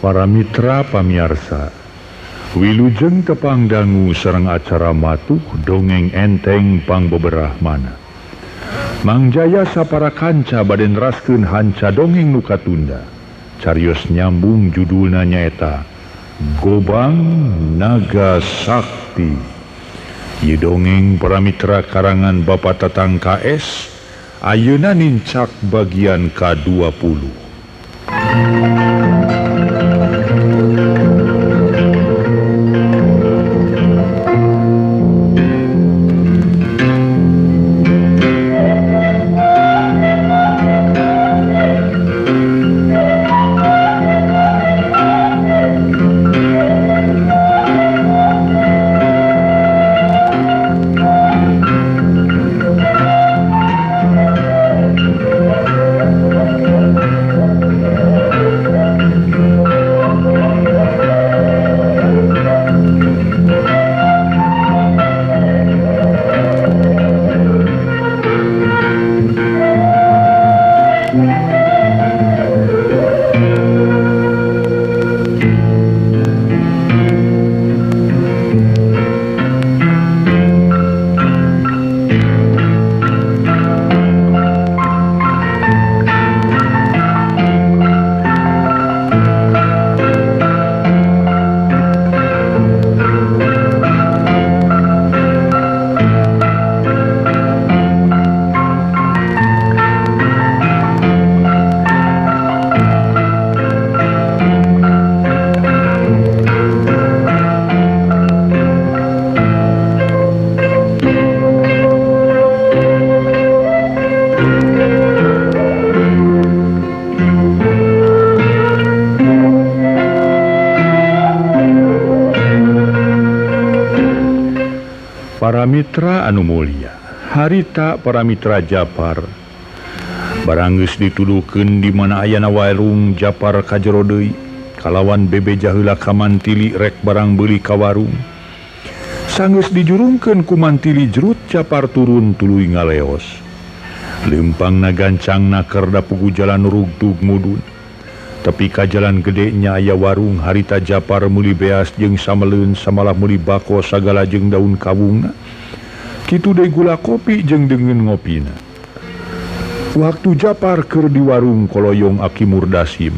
Para mitra pamiarsa, wilujeng kepangdangu serang acara matuh dongeng enteng pangbeberahmana. Mang Jaya sapara kanca baden raskeun hanca dongeng nu katunda. Carios nyambung judulna nyaeta Gobang Naga Sakti. Ieu dongeng para mitra karangan Bapak Tatang KS ayeuna nincak bagian ke-20. Para mitra anu mulia, harita para mitra Japar, barang geus dituduhkeun di mana ayana warung Japar kajero deui, kalawan bebe jaheula ka mantili rek barang beuli ka warung. Sanggeus dijurungkeun ku mantili jerut Japar turun tuluy ngaleos. Leumpangna gancangna karda pugu jalan rugtug mudun. Tapi ka jalan gedenya aya warung harita Japar muli beas jeung sameleun samalah muli bako sagala jeung daun kawungna. Kitu deui gula kopi jeung deungeun ngopina. Waktu Japar keur di warung koloyong Aki Murdasim,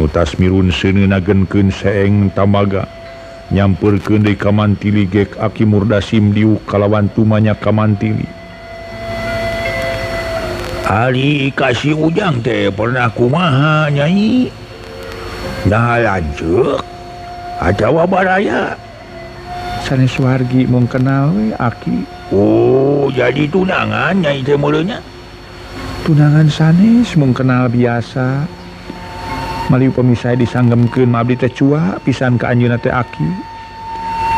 nu tas mirun seuneunageukeun seeng tamaga, nyampeurkeun deui ka mantili gek Aki Murdasim diuk kalawan tumanya ka mantili. Hari kasih Ujang teh pernah kumaha nyai? Nah lanjut, atawa baraya? Sanes wargi mung kenal we Aki. Oh, jadi tunangan nyai teh mulanya? Tunangan sanes mung kenal biasa. Maliu pemisah disanggemkeun mah abdi teh cua pisan ka anjeunna teh Aki.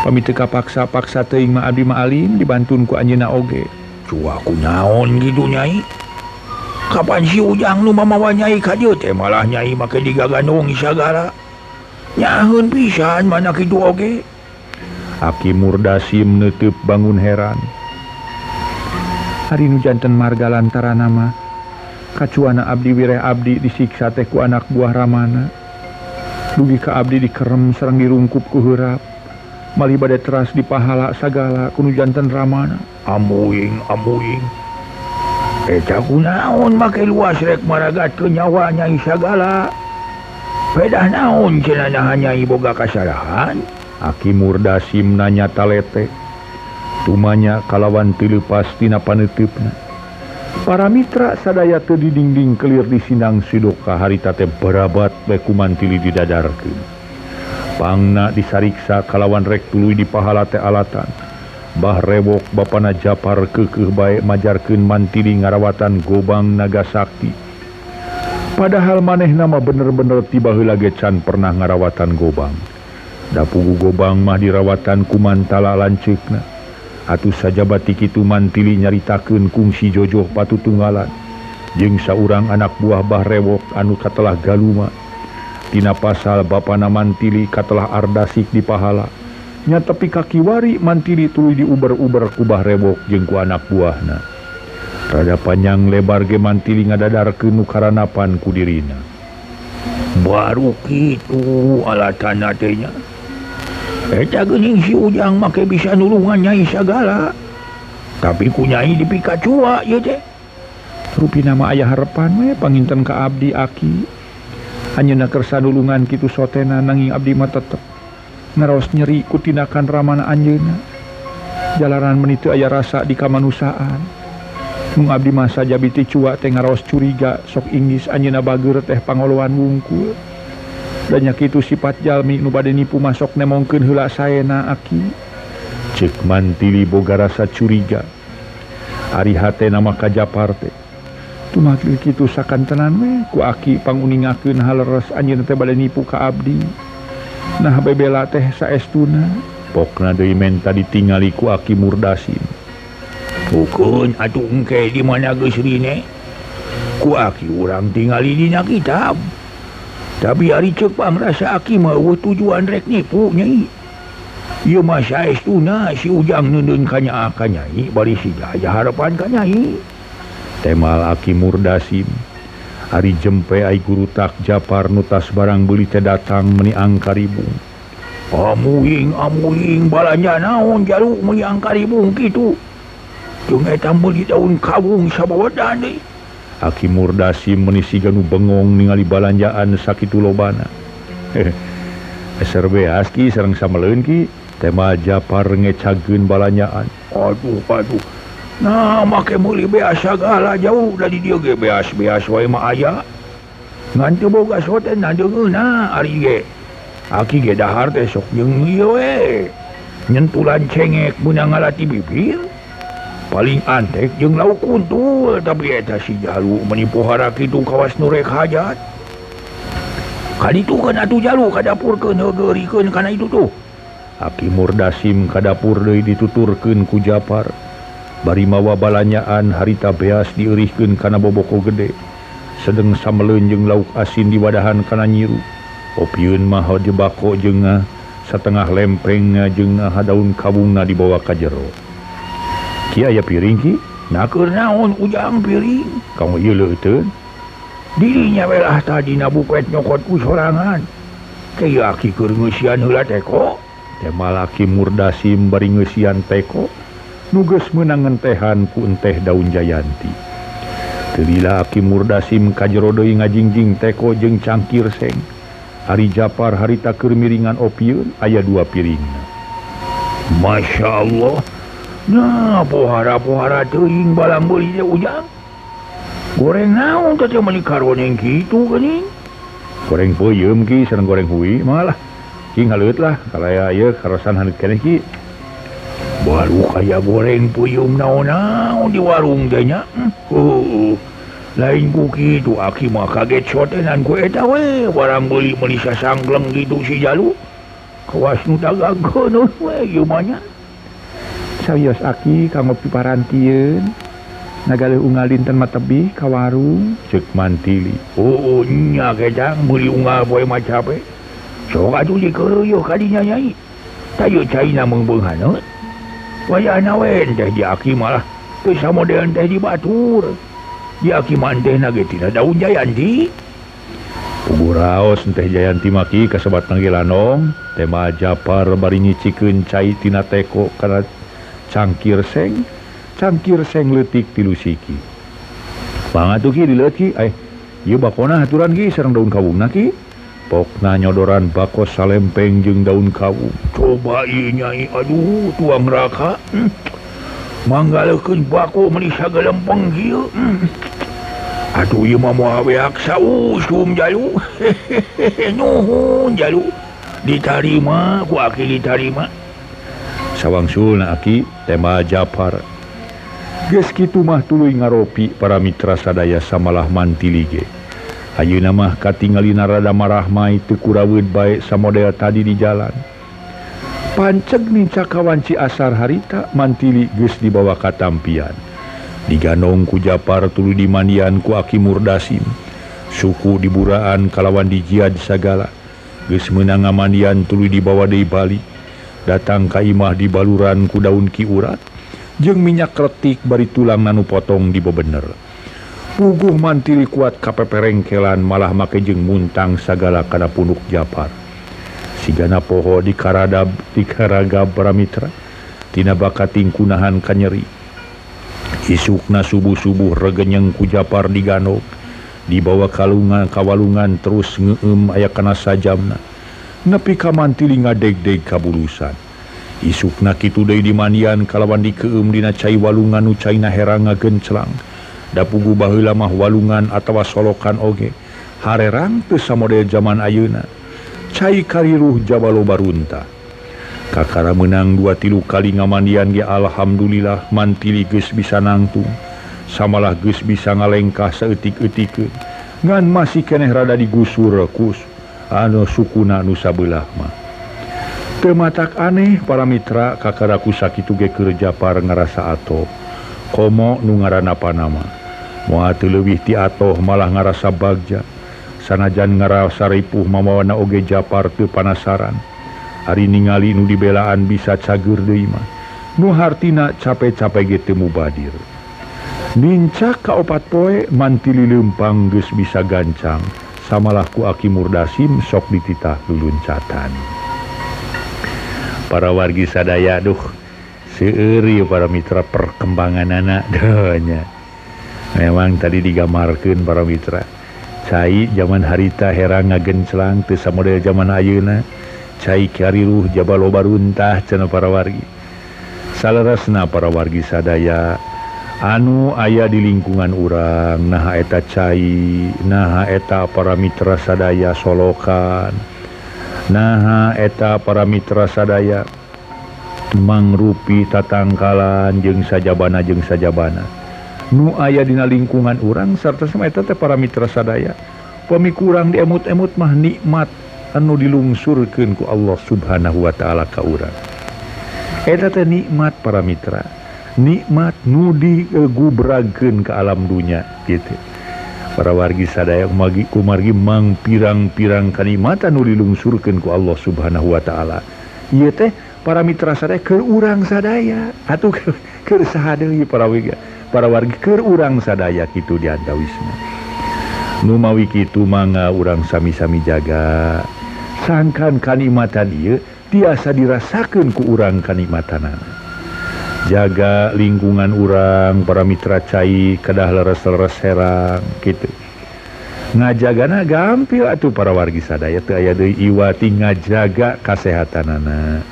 Pami teu kapaksa-paksa teuing mah abdi mah alim dibantun ku anjeunna oge. Cua kunaon kitu nyai? Kapan si Ujang nu mamawa nyai ka dieu teh malah nyai make digagandong sagara. Nyaheun pisan mana kitu oge. Aki Murdasim neuteub bangun heran. Hari nu janten marga lantarana mah kacuana abdi wireh abdi disiksa teh ku anak buah Ramana. Dugi ka abdi dikerem sareng dirungkup ku heurap. Malih bade teras dipahala sagala ku nu janten Ramana. Amuing. Eta kunaon make luas rek maragatkeun nyawa nyai sagala. Pedah naon cenah nyai boga kasalahan? Aki Murdasim nanyata lete. Tumanya kalawan tileupas tina paneuteupeuna. Para mitra sadaya teu didingding kelir disinang sidoka harita teh barabat bae kumantili didadarkeun. Pangna disariksa kalawan rek tuluy dipahala teh alatan. Bah rewok bapana Japar keukeuh bae majarkeun mantili ngarawatan Gobang Naga Sakti. Padahal manehna mah bener-bener tiba heula ge can pernah ngarawatan Gobang. Da pugu Gobang mah dirawatan ku Mantala lanceukna. Atuh sajabat kitu mantili nyaritakeun kungsi Jojoh Patutunggalan jeung saurang anak buah Bah rewok anu katelah galuma. Tina pasal bapana mantili katelah ardasik di pahala. nya tepi kakiwari mantiri tuluy diuber-uber kubah rebok jengku anak buahna. Rada panjang lebar ge mantiri ngadadar kenu karanapan kudirina. Baru kitu alatan adenya. Eta geuning si Ujang make bisa nulungan Nyai Sagala. Tapi ku Nyai dipikat cua ieu teh. Rupina mah aya harepan we panginten ka abdi aki. Anyeuna kersa nulungan kitu sotena nanging abdi mah tetep ngeraos nyeri kutinakan ramana anjeuna. Jalaran menitu aya rasa di kamanusaan. Mung abdi mah saja biti cua teh ngeraos curiga sok inggis anjeuna bageur teh pangoloan wungkul. Dan nyakitu sifat jalmi nu bade nipu masok nemongkeun heula saena aki. Ceuk mantili boga rasa curiga. Ari hatena mah kajapar teh. Tumakil kitu sakantenan we ku aki panguningakeun haleres anjeun teh bade nipu ka abdi. Nah bebela teh saestuna pokna deui menta ditingali ku aki Murdasin. Pukeun atuh engke di mana geus rine ku aki urang tingali dina kitab. Tapi hari ceuk pangrasa aki mah eueuh tujuan rek nipu Nyai. Ieu mah saestuna si Ujang neundeun ka Nyai bari siga aya harepan ka Nyai. Temal aki Murdasin. Ari jempe ai guru tak japar nutas barang beuli teh datang meni angkaribung. Amuing balanja naon jaluk meni angkaribung kitu. Jeung eta beuli daun kawung sabawadan deui. Aki Murdasim meni siga nu bengong ningali balanjaan sakitu lobana. Eser beas ki sareng sameleun ki temal Japar ngecageun balanjaan. Aduh. Nah, make meuli beas Sagala jauh dari dia ge beas-beas wae mah aya. Ngan teu boga sotena deungeuna ari ge. Aki ge dahar teh sok jeung ieu we. Nyentulan cengek meunang ngalati bibir. Paling antek jeung lauk kuntul tapi eta si Jalu menipu hara kitu kawas nu rek hajat. Kaditu kan atuh Jalu ka dapurkeun hegeurikeun kana itu tuh. Aki Murdasim ka dapur deui dituturkeun ku Japar. Bari mawa balanyaan harita beas diurihkeun kana boboko gede. Sedeng sameleun jeung lauk asin diwadahan kana nyiru. Opieun mah jebako jeung satengah lempeng jeung daun kawungna dibawa ka jero. Ki aya piring ki? Nakeur naon Ujang piring? Kamu ieu leuteun. Dirinya belah tadi nabuket nyokot ku sorangan. Kieu aki keur ngeusian heula teko. Temal aki Murdasim bari ngeusian teko. Nugas menangan tehan ku enteh daun jayanti. Kelila aki Murdasim kajerodoi ngajingjing teko jeng cangkir seng. Hari Japar harita kermiringan opiun aya dua piringna. Masya Allah. Nah pohara-pohara teuing balang beuli Ujang. Goreng naon teh meni karoneng kitu geuning. Goreng peuyeum ki sareng goreng hui malah. Ki ngaleut lah kalaya ieu karosan haneut keneh ki. Baru kaya goreng puyum naon-naon di warung tehnya. Lain ku kitu aki mah kaget sotenan ku eta we. Barang beuli meuli sasanggleng gitu si Jalu. Kawas nu tagageun we ieu mah nya. Sawios aki ka ngopi parantieun. Nagaleuh ungal dinten mah tebih ka warung. Ceuk mantili. Nya gedang beuli ungal poe mah cape. Sok atuh dikeruyuh ka dinya Nyai. Tayo caina meungeungan heut. Waya nawen teh di aki malah teu samodean teh dibatur. Di aki mantehna ge tina daun jayanti. Puguh raos teh Jayanti maki kasebat nangge lanong. Teh mah Japar bari nyicikeun cai tina teko kana cangkir seng. Cangkir seng leutik tilu siki. Pangatuh ki dileuet ki ieu bakona haturan ki sareng daun kawungna ki. Pokna nyodoran bako salempeng jeung daun kawung. Coba ieu Nyai, aduh tuang raka. Manggalekeun bako meni sagelempeng kieu. Aduh ieu mah moal weak sausum Jalu. Nuhun Jalu. Ditarima ku aki ditarima. Sawangsulna aki tema Japar. Geus kitu mah tuluy ngaropi para mitra sadaya samalah mantili ge. Ayeuna mah katingalina rada marahmai teu kuraweud bae samodel tadi di jalan. Panceg nica kawanci asar harita mantili geus dibawa ka tampian. Diganong ku Japar tuluy dimandian ku aki Murdasim. Suku diburaan kalawan dijiad Sagala. Geus meunang ngamandian tuluy dibawa deui balik. datang ka imah di baluran ku daun kiurat jeung minyak kretik bari tulang nanu potong di bebener. Puguh mantili kuat kapeperengkelan malah make jeung muntang sagala kana punuk Japar. Sigana poho dikaraga Bramitra tina bakating kunahan kanyeri. Isukna subuh-subuh regenyeng ku Japar digano dibawa kalungan kawalungan terus ngeum aya kana sajamna. Nepi ka mantili ngadeg-deg kabulusan. Isukna kitu deui dimandian kalawan dikeum dina cai walungan nu caina heranga gencelang. Da puguh baheula mah walungan atawa solokan oge harerang teu samodel jaman ayeuna. Cai kariruh jabaloba runta. Kakara meunang 2-3 kali ngamandian ge alhamdulillah mantili geus bisa nangtung. Samalah geus bisa ngalengkah saeutik-eutikeun. Ngan masih keneh rada digusur kus anu sukuna nu sabelah mah. Teu matak aneh para mitra kakaraku sakitu ge keur Japar ngarasa atoh. Komo nu ngaranna panama. Moal teu leuwih ti atoh malah ngarasa bagja. Sanajan ngarasa ripuh mamawana oge Japar teu panasaran. Ari ningali nu dibelaan bisa cager deui mah. Nu hartina cape-cape ge teu mubadir. Nincak ka opat poe mantili leumpang geus bisa gancang. Samalah ku Aki Murdasim sok dititah luluncatan. Para wargi sadaya, duh, seuri para mitra perkembangan anak doanya. Memang tadi digambarkan para mitra, cai zaman harita herang ngagencelang teu samodel zaman ayeuna, cai kariruh jabaloba runtah cenah para wargi. Salerasna para wargi sadaya, anu ayah di lingkungan urang, naha eta cai, naha eta para mitra sadaya solokan, naha eta para mitra sadaya mangrupi tatangkalan jeung sajabana nu ayah dina lingkungan urang sarta sama eta teh para mitra sadaya pemikurang diemut-emut mah nikmat anu dilungsurkeun ku Allah Subhanahu wa taala ka urang. Eta teh nikmat para mitra. Nikmat nu digubrageun ke alam dunia gitu. Para wargi sadaya kumargi mang pirang-pirang kalimatan nu dilungsurkeun ku Allah Subhanahu wa taala. Ieu teh para mitra sadaya keur urang sadaya atuh keur saha deui para wargi keur urang sadaya kitu diantawisna. Nu mawi kitu mangga urang sami-sami jaga. Sangkan kalimatan ieu tiasa dirasakeun ku urang kalimatanana. Jaga lingkungan urang para mitra cai kedah leres-leres herang gitu. Ngajagana gampil atuh para wargi sadaya teu aya deui iwati ngajaga kasehatanana,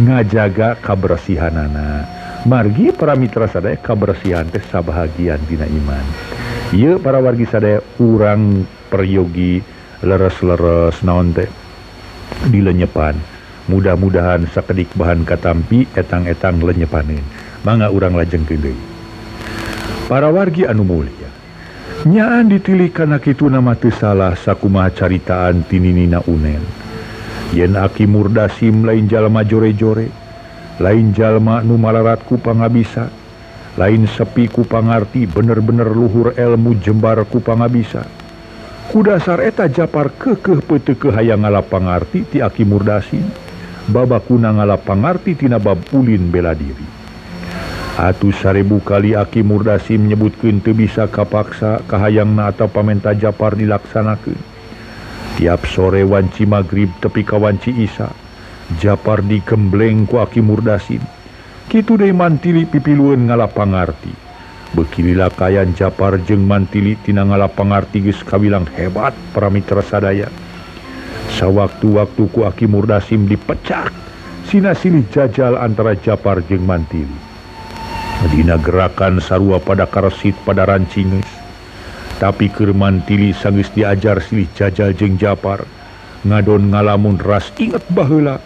ngajaga kabersihanana. Margi para mitra sadaya kabersihan teh sabahagian dina iman. Ieu para wargi sadaya urang peryogi leres-leres naon teh dilenyepan. Mudah-mudahan sakedik bahan katampi etang-etang lenyepanin. Mangga urang lajeng deui. Para wargi anu mulia. Nyaan ditilih kana kitu nama teu salah sakumaha caritaan tininina unen. Yen Aki Murdasim lain jalma jore-jore, lain jalma nu malarat ku pangabisa, lain sepi ku pangarti bener-bener luhur ilmu jembar ku pangabisa. Kudasar eta Japar keukeuh peuteuh hayang ngalap pangarti ti Aki Murdasim. Babakuna ngalap pangarti tina bab ulin bela diri. Atuh sarebu kali Aki Murdasim nyebutkeun teu bisa kapaksa kahayangna atau pamenta Japar dilaksanakeun. Tiap sore wanci magrib tepi ka wanci isya, Japar digembleng ku Aki Murdasim. Kitu deui mantili pipilueun ngalap pangarti. Beukilila kayan Japar jeung mantili tina ngalap pangarti geus kawilang hebat para mitra sadaya. Sawaktu-waktu ku Aki Murdasim dipecak sinasilih jajal antara Japar jeung mantili. Dina gerakan sarua pada karsit pada rancingeus. Tapi keur mantili sanggeus diajar silih jajal jeung Japar. Ngadon ngalamun ras inget baheula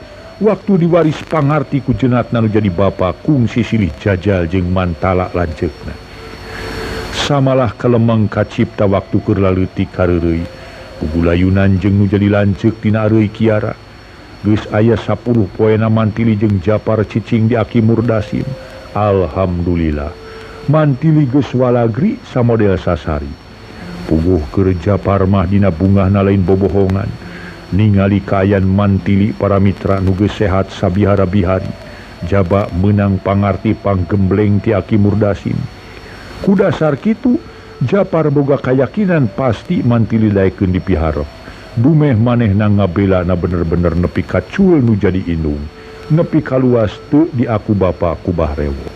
waktu diwaris pangarti ku jenatna nu jadi bapa kungsi silih jajal jeung mantala lanceukna. Samalah kelemeng kacipta waktu keur laleutik kareureuy. Pugulayunan jeung nu jadi lanceuk tina areuy kiara. Geus aya 10 poena mantili jeung Japar cicing di Aki Murdasim. Alhamdulillah. Mantili geus walagri samodel sasari. Puguh keur Japar mah dina bungahna lain bobohongan. ningali kayan mantili para mitra nuge sehat sabihara-bihari, jaba menang pangarti panggembleng tiaki murdasin. Kudasar kitu, japar boga kayakinan pasti mantili laikeun dipihara. Dumeh maneh nangabela na bener-bener nepi kacul nu jadi indung, nepi kaluas tu di aku bapa kubah rewo.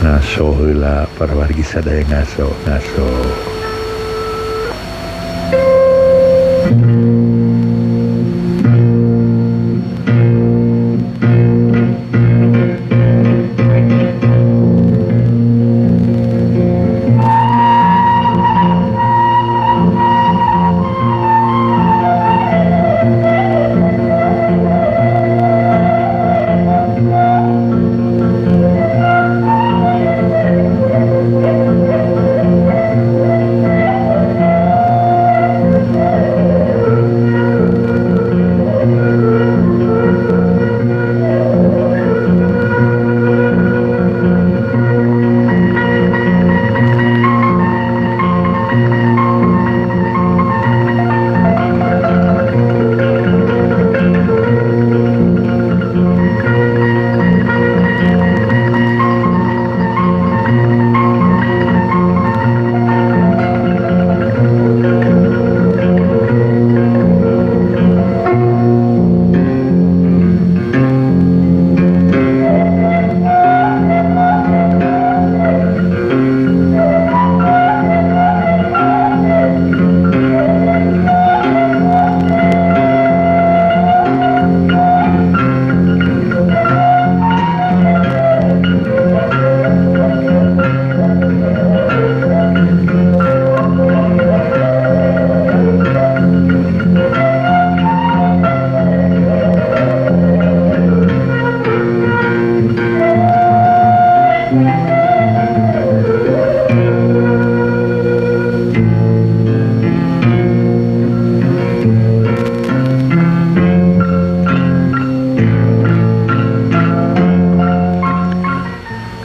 Ngaso heula para wargi sadaya ngaso.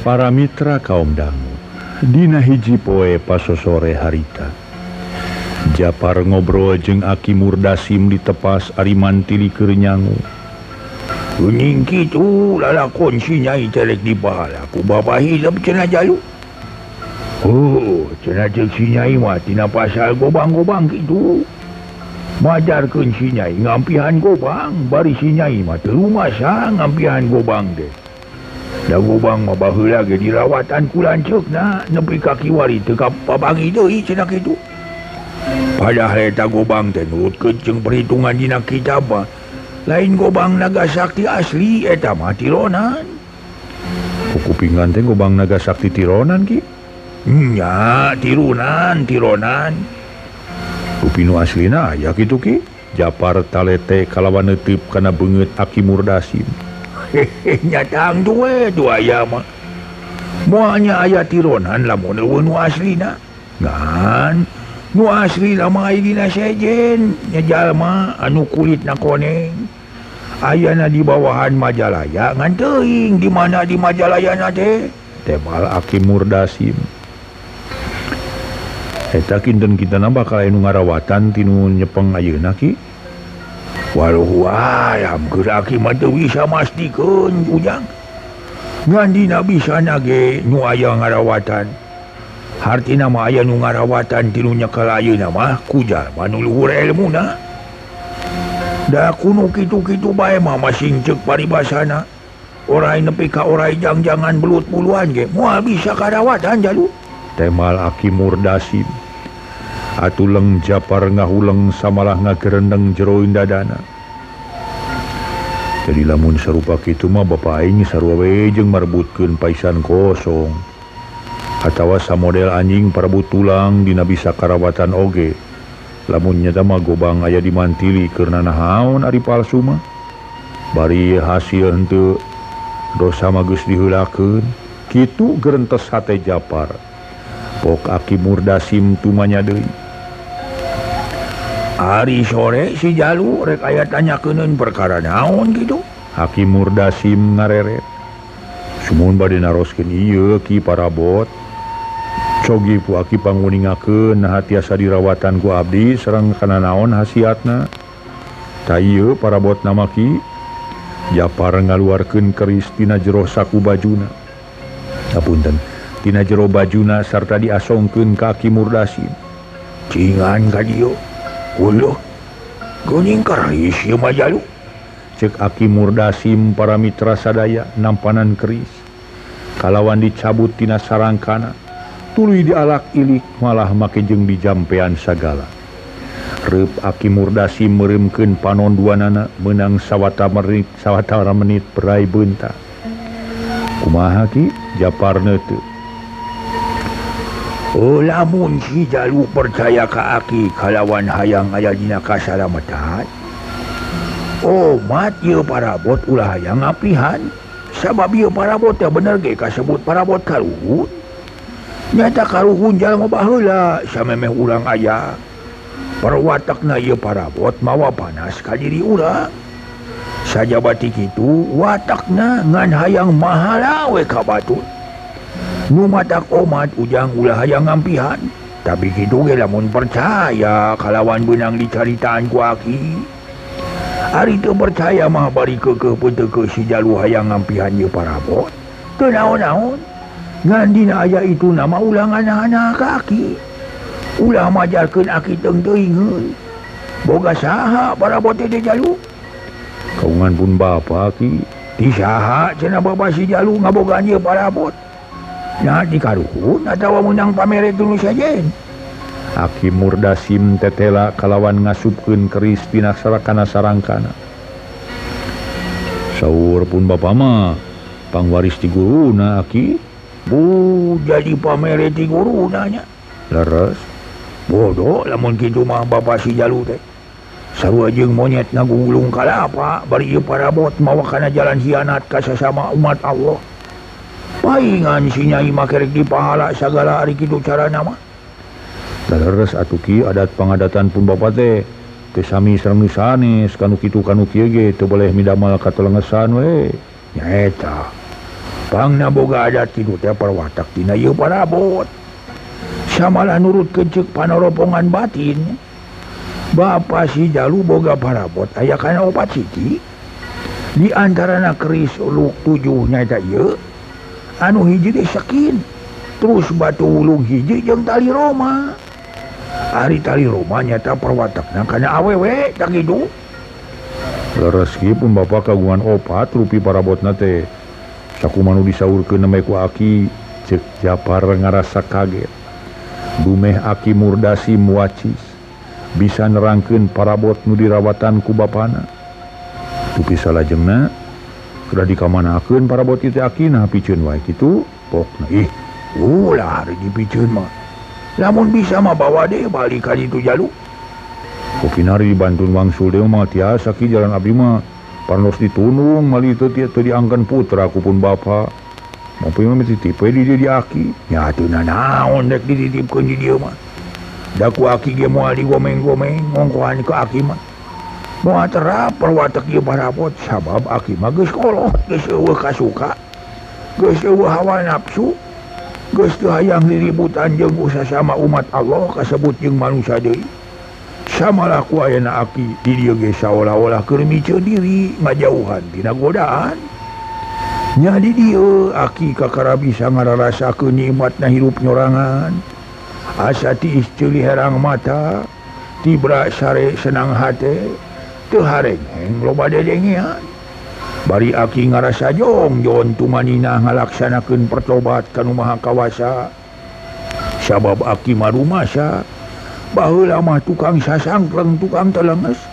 Para mitra kaum dangu, dina hiji poe pasosore harita, Japar ngobrol jeung Aki Murdasim di tepas ari mantili keur nyangu. Kuning kitu lalakon si Nyai telek dibahala, ku bapa hilap cenah jalu. Oh, cenah jeung si Nyai mah tina pasal gobang-gobang kitu. Majarkeun si Nyai ngampihan gobang, bari si Nyai mah teu rumasa ngampihan gobang teh. Da gobang mah baheula ge dirawatan ku lanceukna nepi ka kiwari teu kapabagi deui cenah kitu. Padahal eta gobang teh nurutkeun jeung perhitungan dina kitab mah lain Gobang Naga Sakti asli, eta mah tironan. Kupingan teh Gobang Naga Sakti tironan ki? Nya, tironan. Kupinu aslina aya kitu ki. Japar talete kalawan neuteup kana beungeut Aki Murdasim. Nyatang dua ayah mah moanya ayah tironan lamun eueun nu aslina ngan nu aslina mah dina sejen nya jalma anu kulitna koneng ayana di bawahan Majalaya ngan teuing di mana di Majalaya na teh tebal Aki Murdasim. Eta kinten kitana bakal anu ngarawatan tinu nyepeng ayeuna ki. Waduh, ayam geraki mata bisa mastikan, ujang. Ngandina bisa nage nu ayah ngarawatan. Harti nama ayah nu ngarawatan tinunya kalaya nama, kujar manuluhur ilmu na. Dah kuno kitu-kitu bae mah masing cek paribasana. Orai nepi ka orai jang-jangan belut puluhan ge, mual bisa karawatan jalu. Temal Aki Murdasim. Atuleng Japar ngahuleng samalah ngagerendeng jeroin dadana. Jadi lamun serupa kitu mah bapak aing sarua we jeung marebutkeun paisan kosong. Atawa samodel anjing parebut tulang dina bisa karawatan oge. Lamun nyata mah gobang aya dimantili keur naon ari palsu mah. Bari hasil henteu dosa mah geus diheulakeun. Kitu gerentes hate Japar. Pok Aki Murdasim tumanya deui. Hari sore si jalu rek aya tanyakeun perkara naon kitu. Aki Murdasim ngareret. Sumun bade naroskeun ieu ki para bot. Cogi puaki panguningakeun naha tiasa dirawatan ku abdi sareng kana naon hasiatna. Ta ieu parabotna maki Japar ngaluarkeun keris tina jero saku bajuna. Hapunten, tina jero bajuna sarta diasongkeun kaki murdasin. Cingan ka dieu. Uluh. Kuning keris ieu mah jalu. Cek aki murdasim para mitra sadaya nampanan keris. Kalawan dicabut tina sarangkana. Tuluy dialak ilik malah make jeung dijampean sagala. Reup aki murdasi mereumkeun panonduanana menang sawatara menit berai beunta. Kumaha ki Japarna teu? Oh, lamun si jalu percaya ka aki kalawan hayang aya dina kasalamatan. Oh, mat ieu parabot ulah hayang ngaplihan. Sabab ieu parabot teh bener ge kasebut parabot kaluhun. Nyata kaluhun jalma baheula samemeh urang aya. Perwatakna ieu parabot mawa panas ka diri urang. Sajabati kitu watakna ngan hayang mahala we ka batur. Nu matak omat ujang ulah hayang ngampihan. Tapi kitu ge lamun percaya kalawan beunang dicaritaan ku aki. Ari teu percaya mah bari keukeuh peuteukeut si jalu hayang ngampihan ieu parabot. Teu naon-naon. Ngan dina aya itu nama ulah nganana ka aki. Ulah majarkeun aki teung teuing. Boga saha parabot teh jalu? Kaungan pun bapa ki. Ti saha cenah bapa si jalu ngabogaan ieu parabot? Nya di karuhun atawa meunang pamere tuluy sajen. Aki murdasim tetela kalawan ngasupkeun keris tina sarakana sarangkana. Saur pun bapa mah pangwaris ti guruna aki. Bu jadi pamere ti guruna nya. Leres. Bodoh lamun kitu mah bapa si jalu teh. Sarua jeung monyet ngagulung ka lapa bari ieu parabot mawa kana jalan hianat ka sasama umat Allah. Paingan si nyai mah kerek dipahala sagala ari kitu carana mah. Leres atuh ki adat pangadatan pun bapa teh teu sami sareng nu sanes kanu kitu kanu kieu ge teu boleh midamel katelengesan we. Nyaeta. Pangna boga adat kitu teh perwatak tina ieu parabot. Samalah nurut kecek panoropongan batin. Bapa si jalu boga parabot aya kana opat siti. Di antarana keris uluk 7 nyaeta ieu. Anu hiji teh sakin. Terus batu ulung hiji jeung tali roma. Ari tali roma nyata perwatakna kana awewe tak kitu. Leres ki pun bapa kagungan opat rupi parabotna teh. Sakumaha nu disaurkeun nemeh ku aki cek Japar ngarasa kaget. Dumeh aki murdasi muacis bisa nerangkeun parabot nu dirawatan ku bapana. Tupi salajengna kada dikamanakeun parabot ieu teh akina pikeun wae kitu pokna. Ih, ulah ari dipikeun mah. Lamun bisa mah bawa de balik ka ditu jalu. Kupinari dibantun wangsul deung mah tiasa ki jalan abdi mah panos ditunung mali teu diangkeun putra ku pun bapa. Maupun mesti tipe di dia aki. Ya tu na naon dek dititipkeun di dia mah. Daku aki ge moal digomeng-gomeng ngongkohan ke aki mah. Moal terap perwatak ieu parabot sabab aki mah geus kolot, geus eueuh kasuka. Geus eueuh hawa nafsu. Geus teu hayang diributan jeung sasama umat Allah kasebut jeung manusia deui. Samalah ku ayeuna aki di dieu ge saolah-olah keur miceun diri ngajauhan tina godaan. Nyadi dia aki kakara bisa ngararasakeun nikmatna hirup nyorangan. Asa tiis ceuli herang mata, tibra sare senang hate, teu hareng-heng loba dedengean. Bari aki ngarasa jongjon tumaninah ngalaksanakeun pertobat kanu Maha Kawasa. Sabab aki marumasa baheula mah tukang sasangkleng tukang telenges.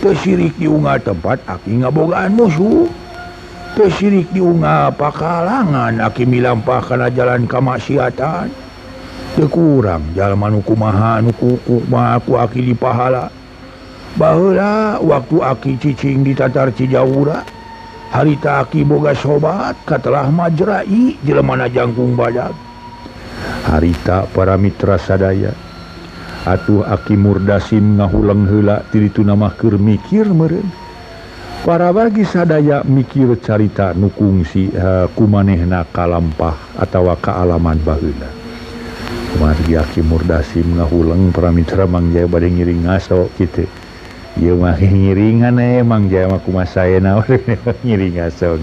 Teu sirik diunggah tempat aki ngabogaan musuh. Tersirik diunggah pakalangan aki milampah kana jalan kamaksiatan. Tekurang jalma nu kumaha nu kumaha ku aki dipahala. Baheula waktu aki cicing di tatar Cijaura, harita aki boga sobat katelah majrai jelema jangkung badag. Harita para mitra sadaya atuh aki murdasim ngahuleng heula ti dituna mah keur mikir meureun. Para bagi sadaya mikir carita nukung si kumanehna kalampah atawa kaalaman baheula. Margi aki murdasi mengahulang para mitra Mang Jaya pada ngiring ngaso gitu. Iya makin ngiringan Mang Jaya maku masaya nawar ngiring ngaso.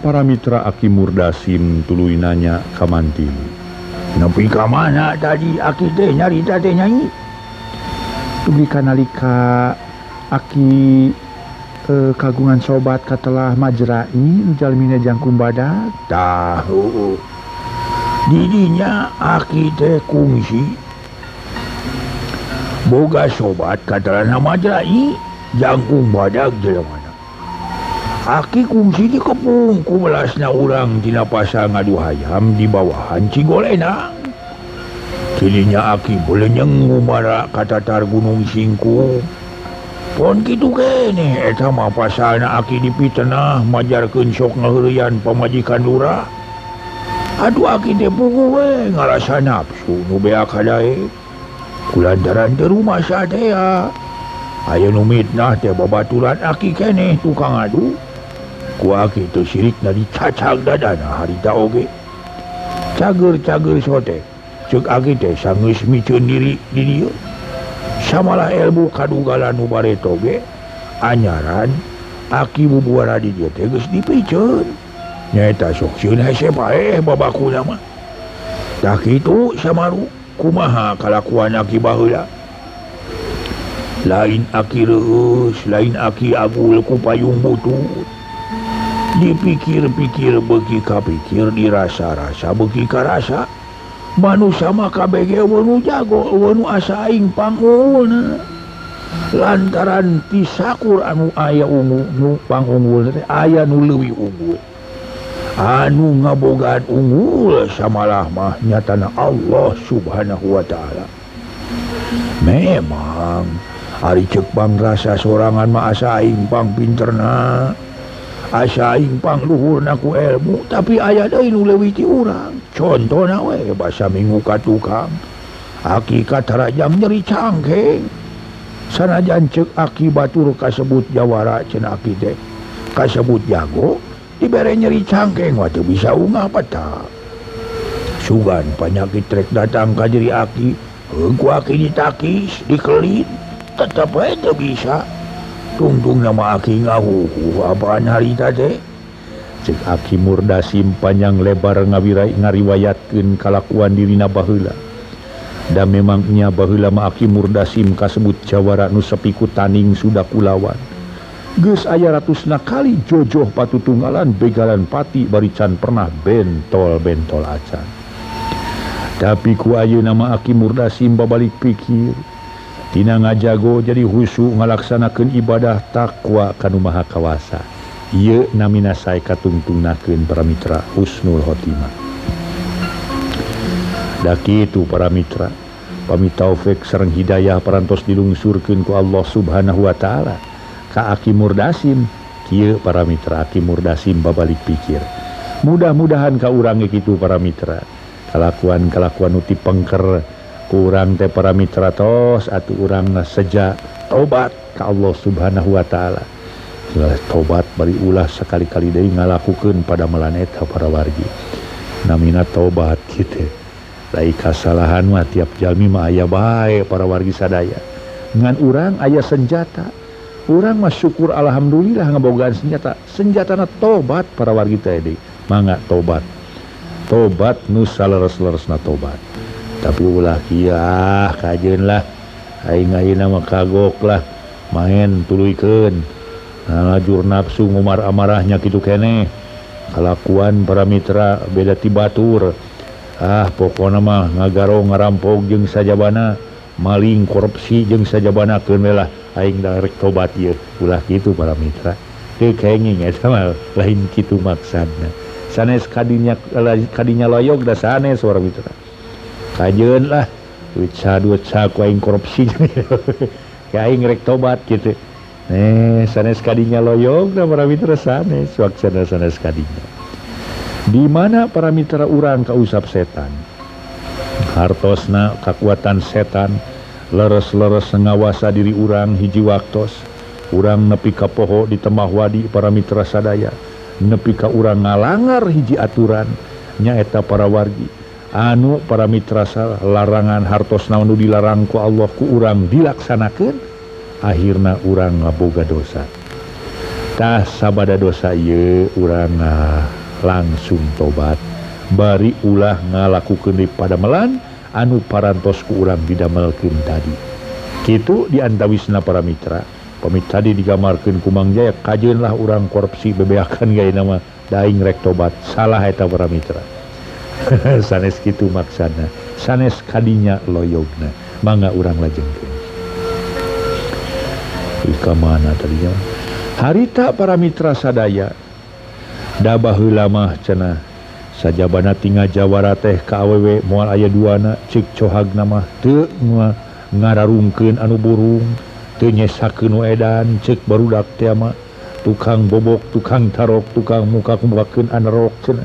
Para mitra aki murdasim tuluy nanya kamanti. Nampi kamana tadi aki teh nyari teh nyanyi. Tuluy kanalika aki kagungan sobat katelah majrai jalmina jangkum badak. Tahu. Didinya aki teh kungsi. Boga sobat katelah majrai jangkum badak jelema. Aki kungsi di kepung, kumelasna urang dina pasang adu hayam di bawahan Cigolenang. Jadinya aki boleh nyenggu marak kata tar gunung singku. Pon kitu kene, eta mah pasalna aki dipitenah majarkeun sok ngaheurean pamajikan lurah. Aduh aki teh puguh we ngarasa nafsu nu beak hadaek. Kulantaran teu rumasa teh ya. Ayo numitnah teh babaturan aki kene tukang adu. Ku aki itu sirikna dicacag dadana harita oge. Cager-cager sote, cek aki teh sangeus miceun diri di dieu. Samalah elbu kadugalan nu bare toge, anyaran aki bubuara di dieu teh geus dipiceun. Nyaeta sok sieun hese bae babakuna mah. Tah kitu samaru kumaha kalakuan aki baheula. Lain aki reus, lain aki agul ku payung butut. Dipikir-pikir beki kapikir, dirasa-rasa beki karasa. Manu sama kabege wenu jago, wenu asa aing pangunul. Lantaran tisakur anu aya ungu, nu pangunul, aya nu leuwih unggul. Anu ngabogaan unggul samalah mah nyatana Allah Subhanahu wa ta'ala. Memang, hari cek pang rasa sorangan mah asa aing pang pinterna. Asa aing pang luhurna ku ilmu, tapi aya deui nu leuwih ti urang. Contona we basa minggu ka tukang. Aki katarajang nyeri cangkeng. Sanajan ceuk aki batur kasebut jawara cenah aki teh. Kasebut jago, dibere nyeri cangkeng wae teu bisa ungah petak. Sugan panyakit trek datang ka diri aki, heueuh aki ditakis, dikelit, tetep wae teu bisa. Tungtung nama aki ngahuhu apaan harita teh. Cek aki murdasim panjang lebar ngariwayatkeun kalakuan dirina baheula. Da memangnya baheula mah aki murdasim kasebut jawara nu sepiku taning sudah kulawan. Geus aya ratusna kali jojoh patutunggalan begalan pati barican pernah bentol-bentol acan. Tapi ku ayeuna mah aki murdasim babalik pikir. Tina ngajago jadi husu ngalaksanakeun ibadah takwa kanu maha kawasa. Ieu namina sae katungtungnakeun para mitra husnul khotimah. Da kitu para mitra, pami taufik sareng hidayah parantos dilungsurkeun ku Allah Subhanahu wa taala. Ka aki murdasim, kieu para mitra aki murdasim babalik pikir. Mudah-mudahan ka urang kitu para mitra. Kalakuan-kalakuan nu tipengker ku urang teh para mitra tos atuh urang seja tobat ka Allah Subhanahu wa taala. Tobat bari ulah sakali-kali deui ngalakukeun pada malan eta para wargi. Namina tobat kitu. Lain kasalahan mah tiap jalmi mah aya bae para wargi sadaya. Ngan urang aya senjata. Urang mah syukur alhamdulillah ngabogaan senjata. Senjatana tobat para wargi teh deui. Mangga tobat. Tobat nu saleres-leresna tobat. Tapi ulah kieu ah kajeun lah. Aing ayeuna mah kagok lah. Maen tuluykeun. Nalajur nafsu ngumar amarahnya kitu keneh. Kalakuan para mitra beda ti batur. Ah pokona mah ngagaro ngarampok jeung sajabana, maling korupsi jeung sajabana keun we lah. Aing darek tobat ieu ulah kitu para mitra teu kenging eta mah lain kitu maksudna sanes kadinya loyog da sanes para mitra kajeun lah duit sa ku aing korupsi ka aing rek tobat kitu sanes kadinya loyog da para mitra sanes waksana sanes kadinya di mana para mitra urang kausap setan hartosna kakuatan setan leres-leres ngawasa diri urang hiji waktos. Urang nepi ka poho di temah wadi para mitra sadaya. Nepi ka urang ngalanggar hiji aturan. Nyaeta para wargi. Anu para mitra larangan hartosna anu dilarang ku Allah ku urang dilaksanakeun. Akhirna urang ngaboga dosa. Tah sabada dosa ieu urang langsung tobat. Bari ulah ngalakukeun pada melan. Anu parantosku urang didamelkeun tadi. Kitu diantawisna para mitra. Pamit tadi digamarkeun ku Mang Jaya kajeunlah urang korupsi bebeakan gaena mah daing rek tobat. Salah eta para mitra. Sanes kitu maksana. Sanes kadinya loyogna. Mangga urang lajengkeun. Ika mana tadinya? Harita para mitra sadaya. Da baheula mah cenah sajabana tinggal jawara teh ka awewe moal aya duana cik cohagna mah teu ngararungkeun anu burung teu nyesakeun nu edan cik barudak teh mah tukang bobok tukang tarok tukang muka-mukakeun anarok cenah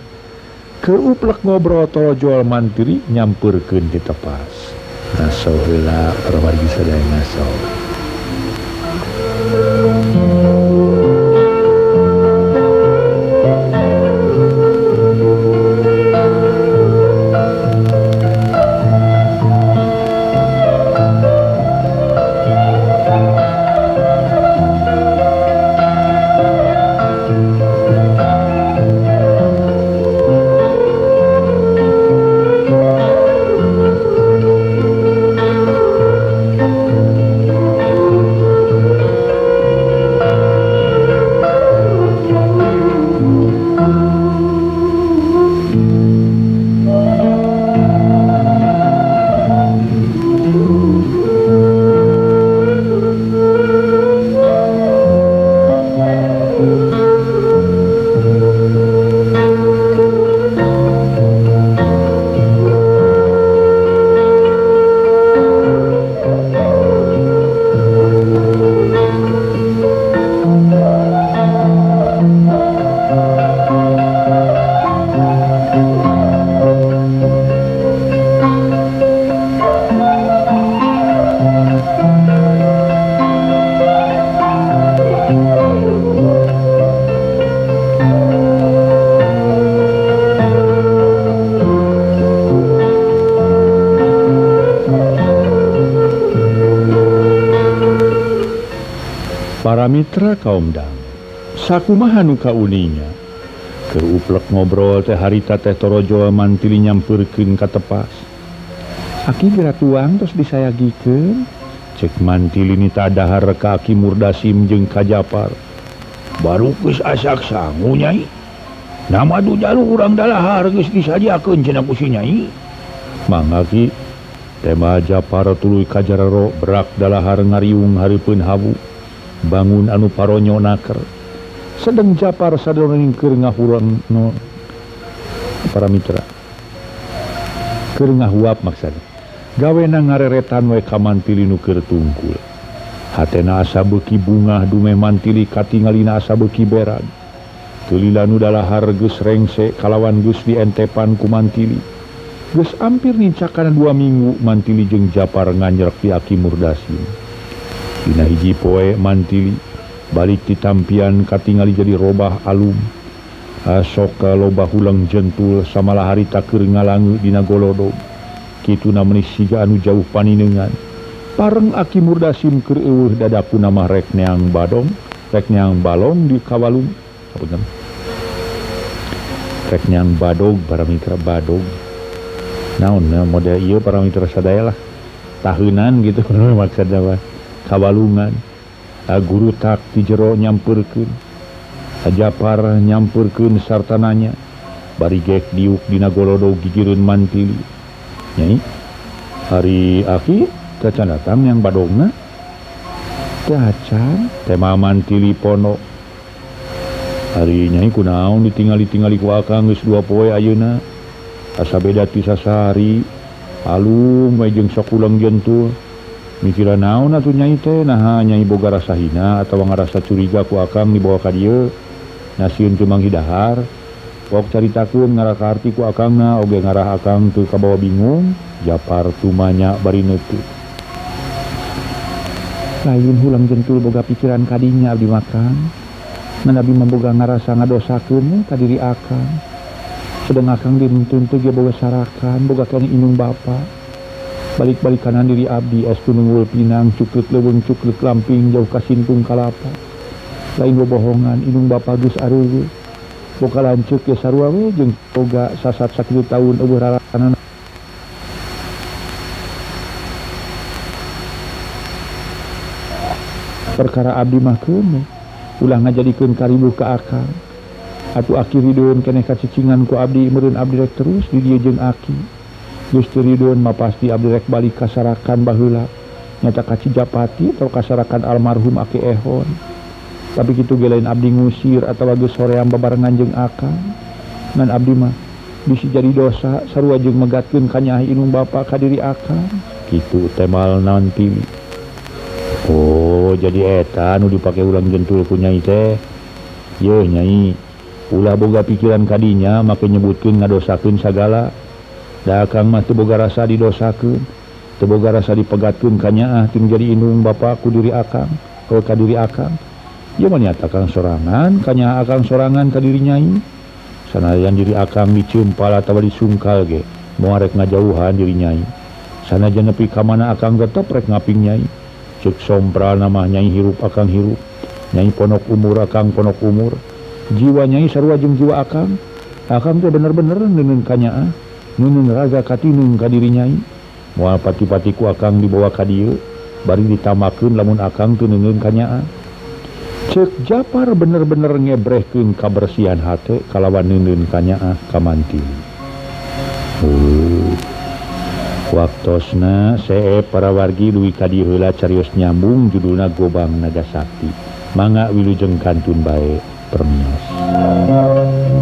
keur uplek ngobrol tolojoal mantiri nyampeurkeun di tepas nasoheula para wargi sadaya nasoh. Mitra kaum dang sakumaha nu kauninya keur uplek ngobrol teh harita teh torojoa mantili nyampeurkeun ka tepas aki gratuang tos disayagikeun cek mantili ni tadahar ka aki murdasim jeung kajapar baru kus asak sangu nyai. Nama du jalu urang dalahar geus disadiakeun cenah Gusti nyai. Mangaki tema japara tuluy ka jararo berak dalahar ngariung hareupeun habu. Bangun anu paronyo naker. Sedeng japar sadurung ningkeur ngahulang no para mitra. Keur ngahuap maksana. Gawena ngareretan we ka mantili nu keur tungkul. Hatena asa beuki bungah dumeh mantili katingalina asa beuki berag. Tulila nu dalahar geus rengse kalawan geus dientepan ku mantili. Geus ampir nincakana 2 minggu mantili jeung japar nganyerek ti aki murdasin. Dina hiji poe mantili balik ti tampian katingali jadi robah alum. Asok loba hulang jentul samalah harita keur ngalangu dina golodog. Kituna menih siga anu jauh paninengan. Pareng aki murdasim keur eueuh dadakuna mah rek neang badong, rek neang balong di kawalung. Rek neang badog para mitra badog. Naon model ieu para mitra sadaya lah. Tahunan gitu maksudna mah. Kawalungan. Guru tak ti jero nyampeurkeun. Japar nyampeurkeun sartananya. Bari gek diuk dina golodog gigireun mantili. Nyai. Hari aki cacan datang yang badongna cacan tema mantili pono hari nyai kunaon ditingali-tingali ku akang geus 2 poe ayeuna asa beda ti sasari alum we jeung sok ulang jentul mikira naon atuh nyai teh naha nyai boga rasa hina atawa ngarasa curiga ku akang dibawa ka dieu nasieun teu manghidahar pok caritakeun ngarakarti ku akangna oge ngarah akang teu kabawa bingung japar tumanya bari neutup lain hulang jentul boga pikiran kadinya abdi makan menabi memboga ngarasa ngadosakeun ka diri akang sedang akang dinuntun teu boga sarakan boga kana indung bapa balik-balik kanan diri abdi estu nunggul pinang cukut leuweung cukut lamping jauh ka sintung kalapa lain bobohongan indung bapa geus areueuh boga lanceuk ge sarua we jeung boga sasat 1 tahun eueuh rarakan perkara abdi mah keuneuh ulah ngajadikeun karibuh ka akang atuh aki rideun keneh kacicingan ku abdi meureun abdi rek terus di dieu jeung aki geus teu rideun mah pasti abdi rek balik ka sarakan baheula nyata ka Cijapati atawa ka sarakan almarhum aki Ehon tapi kitu ge lain abdi ngusir atawa geus soreang babarengan jeung akang ngan abdi mah bisi jadi dosa sarua jeung megatkeun ka nyaha inung bapa ka diri akang kitu temal nanti. Oh jadi eta anu dipake ulang jentul ku nyai teh yeuh nyai ulah boga pikiran kadinya make nyebutkeun ngadosakeun sagala da akang mah teu boga rasa didosakeun teu boga rasa dipegatkeun ka nyaah ting jadi indung bapa ku diri akang ka kadiri akang ieu mah nyata kang sorangan ka nyaah akang sorangan ka diri nyai sanajan diri akang dicium pala atawa disungkal ge moal rek ngajauhan diri nyai sanajan nepi ka mana akang getep rek ngaping nyai cek sombra nama nyai hirup akang hirup nyai ponok umur akang ponok umur jiwa nyai sarua jeung jiwa akang teh bener-bener neungeun ka nyaah neungeun raga katinung ka diri nyai moal pati-pati ku akang dibawa ka dieu bari ditamakeun lamun akang teu neungeun ka nyaah cek japar bener-bener ngebrehkeun kabersihan hate kalawan neungeun ka nyaah ka mantili. Waktosna see para wargi luwi kadi heula carios nyambung judulna Gobang Naga Sakti. Mangga wilujeng kantun bae permios.